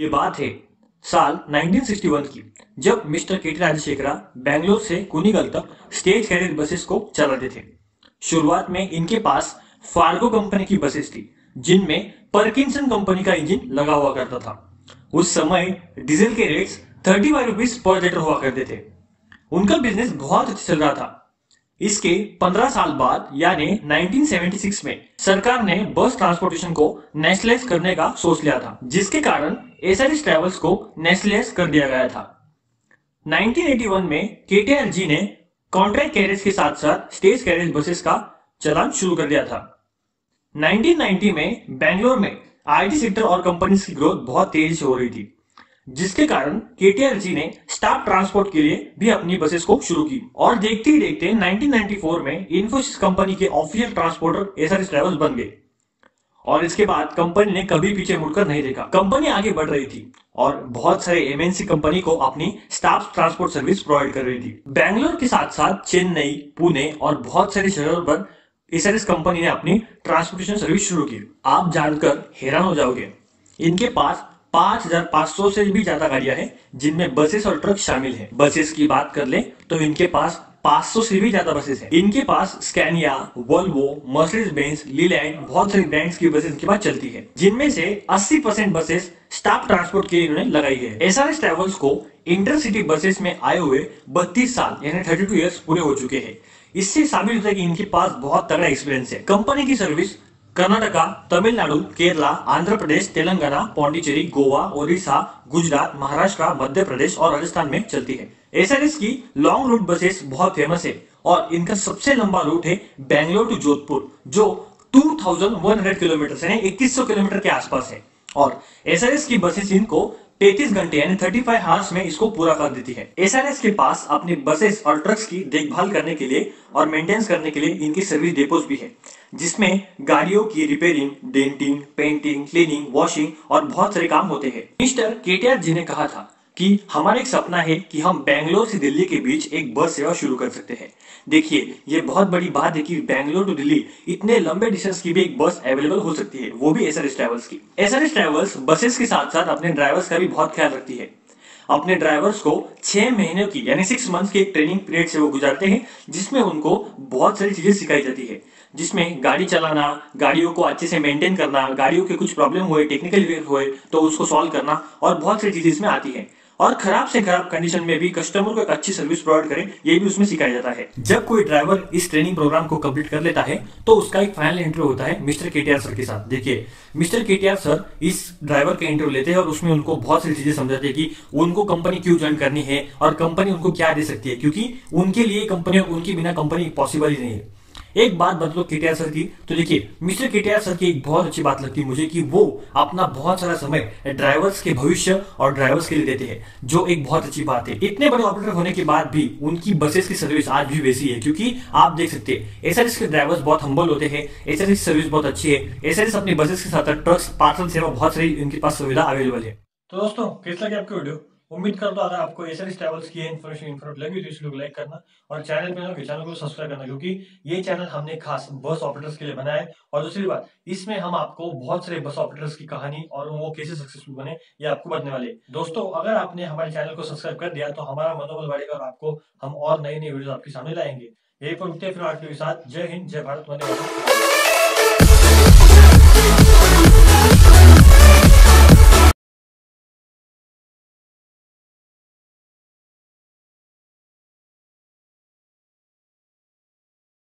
ये बात है साल 1961 की, जब मिस्टर केटी राजशेखरा बेंगलोर से कुनिगल तक स्टेज कैरियर बसेस को चलाते थे। शुरुआत में इनके पास फार्गो कंपनी की बसेस थी, जिनमें पार्किंसन कंपनी का इंजन लगा हुआ करता था। उस समय डीजल के रेट्स 35 रुपीज पर लीटर हुआ करते थे। उनका बिजनेस बहुत अच्छा चल रहा था। इसके 15 साल बाद यानी 1976 में सरकार ने बस ट्रांसपोर्टेशन को नेशनलाइज करने का सोच लिया था, जिसके कारण एसआरएस ट्रैवल्स को नेशनलाइज कर दिया गया था। 1981 में केटीआरजी ने कॉन्ट्रैक्ट कैरियर्स के साथ साथ स्टेज कैरियर बसेस का चलान शुरू कर दिया था। 1990 में बेंगलोर में आईटी सेक्टर और कंपनीज की ग्रोथ बहुत तेजी से हो रही थी, जिसके कारण केटीआरजी ने स्टाफ ट्रांसपोर्ट के लिए भी अपनी बसेस को शुरू की। और देखते ही देखते 1994 में इन्फोसिस कंपनी के ऑफिशियल ट्रांसपोर्टर एसआरएस ट्रैवल्स बन गए, और इसके बाद कंपनी ने कभी पीछे मुड़कर नहीं देखा। कंपनी आगे बढ़ रही थी और बहुत सारे एमएनसी कंपनी को अपनी स्टाफ ट्रांसपोर्ट सर्विस प्रोवाइड कर रही थी। बेंगलोर के साथ साथ चेन्नई, पुणे और बहुत सारे शहरों पर एसआरएस कंपनी ने अपनी ट्रांसपोर्टेशन सर्विस शुरू की। आप जानकर हैरान हो जाओगे, इनके पास 5,500 से भी ज्यादा गाड़ियां हैं, जिनमें बसेस और ट्रक शामिल हैं। बसेस की बात कर लें तो इनके पास 500 से भी ज्यादा बसेस हैं। इनके पास Scania, Volvo, Mercedes Benz, Leyland, बहुत सारी ब्रांड्स की बसेस इनके पास चलती है, जिनमें से 80% बसेस स्टाफ ट्रांसपोर्ट के लिए इन्होंने लगाई है। एसआरएस ट्रैवल्स को इंटरसिटी बसेस में आए हुए 32 साल यानी 32 ईयर्स पूरे हो चुके हैं। इससे साबित होता है कि इनके पास बहुत तगड़ा एक्सपीरियंस है। कंपनी की सर्विस कर्नाटका, तमिलनाडु, केरला, आंध्र प्रदेश, तेलंगाना, पौंडीचेरी, गोवा, ओडिशा, गुजरात, महाराष्ट्र, मध्य प्रदेश और राजस्थान में चलती है। एसआरएस की लॉन्ग रूट बसेस बहुत फेमस है और इनका सबसे लंबा रूट है बेंगलोर टू जोधपुर, जो 2100 किलोमीटर यानी 2100 किलोमीटर के आसपास है। और एसआरएस की बसेस इनको 33 घंटे यानी 35 आवर्स में इसको पूरा कर देती है। एसआरएस के पास अपनी बसेस और ट्रक्स की देखभाल करने के लिए और मेंटेनेंस करने के लिए इनकी सर्विस डेपोज भी है, जिसमें गाड़ियों की repairing, denting, painting, cleaning, washing और बहुत सारे काम होते हैं। मिस्टर केटीआर जी ने कहा था कि हमारा एक सपना है कि हम बेंगलोर से दिल्ली के बीच एक बस सेवा शुरू कर सकते हैं। देखिए, ये बहुत बड़ी बात है कि बेंगलोर टू दिल्ली इतने लंबे डिस्टेंस की भी एक बस अवेलेबल हो सकती है, वो भी एसआरएस ट्रैवल्स की। एसआरएस ट्रैवल्स बसेस के साथ साथ अपने ड्राइवर्स का भी बहुत ख्याल रखती है। अपने ड्राइवर्स को 6 महीनों की यानी 6 मंथ्स के ट्रेनिंग पीरियड से वो गुजारते हैं, जिसमें उनको बहुत सारी चीजें सिखाई जाती है, जिसमें गाड़ी चलाना, गाड़ियों को अच्छे से मेंटेन करना, गाड़ियों के कुछ प्रॉब्लम हुए, टेक्निकल एरर हुए तो उसको सॉल्व करना और बहुत सारी चीजें इसमें आती है। और खराब से खराब कंडीशन में भी कस्टमर को एक अच्छी सर्विस प्रोवाइड करें, ये भी उसमें सिखाया जाता है। जब कोई ड्राइवर इस ट्रेनिंग प्रोग्राम को कंप्लीट कर लेता है तो उसका एक फाइनल इंटरव्यू होता है मिस्टर केटीआर सर के साथ। देखिए, मिस्टर केटीआर सर इस ड्राइवर का इंटरव्यू लेते हैं और उसमें उनको बहुत सारी चीजें समझाते हैं कि उनको कंपनी क्यों ज्वाइन करनी है और कंपनी उनको क्या दे सकती है, क्योंकि उनके लिए कंपनी, उनके बिना कंपनी पॉसिबल ही नहीं है। एक बात बदलो केटीआर सर की, तो देखिए मिस्टर केटीआर सर की एक बहुत अच्छी बात लगती है मुझे कि वो अपना बहुत सारा समय ड्राइवर्स के भविष्य और ड्राइवर्स के लिए देते हैं, जो एक बहुत अच्छी बात है। इतने बड़े ऑपरेटर होने के बाद भी उनकी बसेस की सर्विस आज भी वैसी है, क्योंकि आप देख सकते हैं एसआरएस के ड्राइवर्स बहुत हम्बल होते हैं। एसआरएस की सर्विस बहुत अच्छी है। एसआरएस अपनी बसेस के साथ ट्रक्स, पार्सल सेवा, बहुत सारी इनके पास सुविधा अवेलेबल है। तो दोस्तों, कैसा लगे आपकी वीडियो? उम्मीद करता हूँ आपको एसआरएस ट्रैवल्स की इन्फॉर्मेशन लगी, तो इस वीडियो को लाइक करना और चैनल को सब्सक्राइब करना, क्योंकि ये चैनल हमने खास बस ऑपरेटर्स के लिए बनाया है। और दूसरी बात, इसमें हम आपको बहुत सारे बस ऑपरेटर्स की कहानी और वो कैसे सक्सेसफुल बने, ये आपको बताने वाले। दोस्तों, अगर आपने हमारे चैनल को सब्सक्राइब कर दिया तो हमारा मनोबल बढ़ेगा और आपको हम और नई नई वीडियो आपके सामने लाएंगे। यही पर उठते फिर आपके साथ। जय हिंद, जय भारत।